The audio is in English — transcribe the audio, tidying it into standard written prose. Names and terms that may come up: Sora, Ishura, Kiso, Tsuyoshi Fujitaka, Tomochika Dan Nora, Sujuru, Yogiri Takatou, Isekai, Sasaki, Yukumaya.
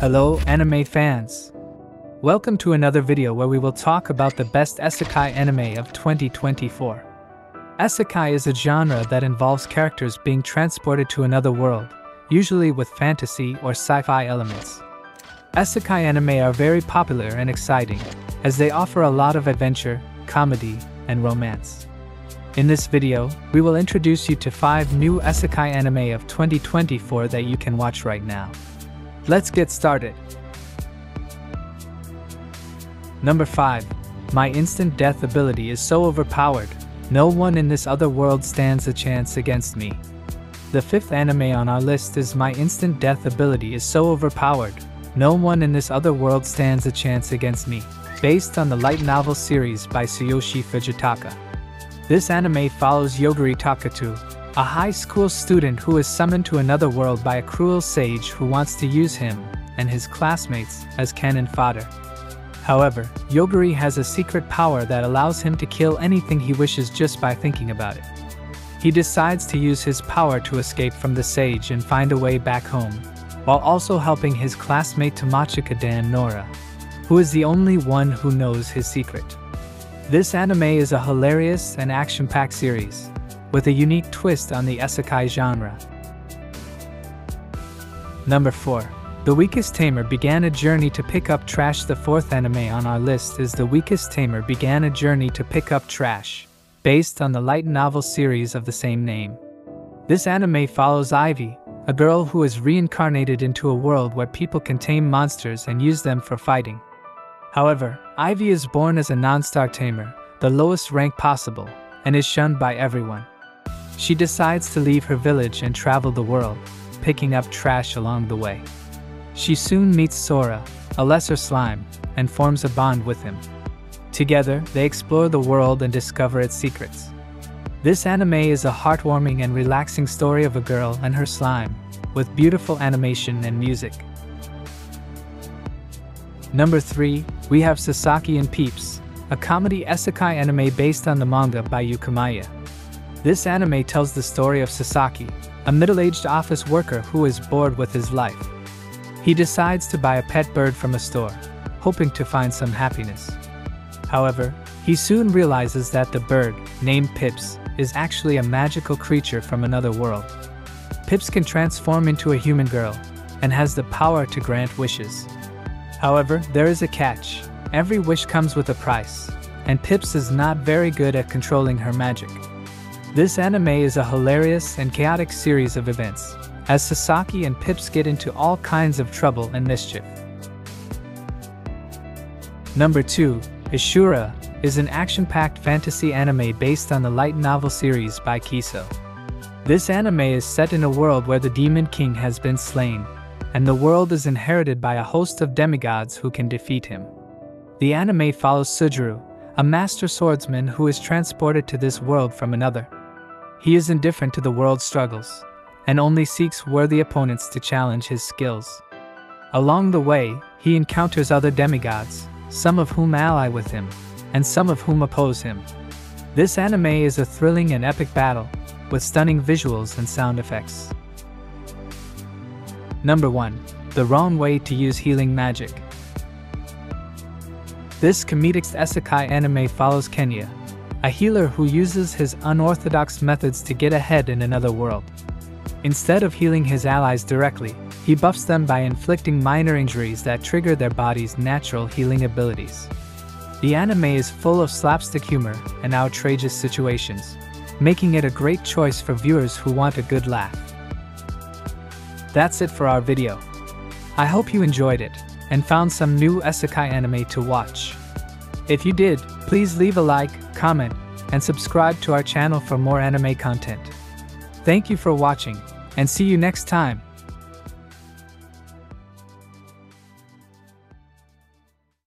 Hello, anime fans! Welcome to another video where we will talk about the best Isekai anime of 2024. Isekai is a genre that involves characters being transported to another world, usually with fantasy or sci-fi elements. Isekai anime are very popular and exciting, as they offer a lot of adventure, comedy, and romance. In this video, we will introduce you to 5 new Isekai anime of 2024 that you can watch right now. Let's get started. Number 5. My instant death ability is so overpowered, no one in this other world stands a chance against me. The 5th anime on our list is My Instant Death Ability is so overpowered, no one in this other world stands a chance against me, based on the light novel series by Tsuyoshi Fujitaka. This anime follows Yogiri Takatou, a high school student who is summoned to another world by a cruel sage who wants to use him and his classmates as cannon fodder. However, Yogiri has a secret power that allows him to kill anything he wishes just by thinking about it. He decides to use his power to escape from the sage and find a way back home, while also helping his classmate Tomochika Dan Nora, who is the only one who knows his secret. This anime is a hilarious and action-packed series, with a unique twist on the Isekai genre. Number 4. The Weakest Tamer began a journey to pick up trash. The 4th anime on our list is The Weakest Tamer began a journey to pick up trash, based on the light novel series of the same name. This anime follows Ivy, a girl who is reincarnated into a world where people can tame monsters and use them for fighting. However, Ivy is born as a non-star tamer, the lowest rank possible, and is shunned by everyone. She decides to leave her village and travel the world, picking up trash along the way. She soon meets Sora, a lesser slime, and forms a bond with him. Together, they explore the world and discover its secrets. This anime is a heartwarming and relaxing story of a girl and her slime, with beautiful animation and music. Number 3, we have Sasaki and Peeps, a comedy Isekai anime based on the manga by Yukumaya. This anime tells the story of Sasaki, a middle-aged office worker who is bored with his life. He decides to buy a pet bird from a store, hoping to find some happiness. However, he soon realizes that the bird, named Pips, is actually a magical creature from another world. Pips can transform into a human girl, and has the power to grant wishes. However, there is a catch. Every wish comes with a price, and Pips is not very good at controlling her magic. This anime is a hilarious and chaotic series of events, as Sasaki and Pips get into all kinds of trouble and mischief. Number 2, Ishura, is an action-packed fantasy anime based on the light novel series by Kiso. This anime is set in a world where the Demon King has been slain, and the world is inherited by a host of demigods who can defeat him. The anime follows Sujuru, a master swordsman who is transported to this world from another. He is indifferent to the world's struggles, and only seeks worthy opponents to challenge his skills. Along the way, he encounters other demigods, some of whom ally with him, and some of whom oppose him. This anime is a thrilling and epic battle, with stunning visuals and sound effects. Number 1. The Wrong Way to Use Healing Magic. This comedic Isekai anime follows Kenya, a healer who uses his unorthodox methods to get ahead in another world. Instead of healing his allies directly, he buffs them by inflicting minor injuries that trigger their body's natural healing abilities. The anime is full of slapstick humor and outrageous situations, making it a great choice for viewers who want a good laugh. That's it for our video. I hope you enjoyed it, and found some new Isekai anime to watch. If you did, please leave a like, comment, and subscribe to our channel for more anime content. Thank you for watching, and see you next time.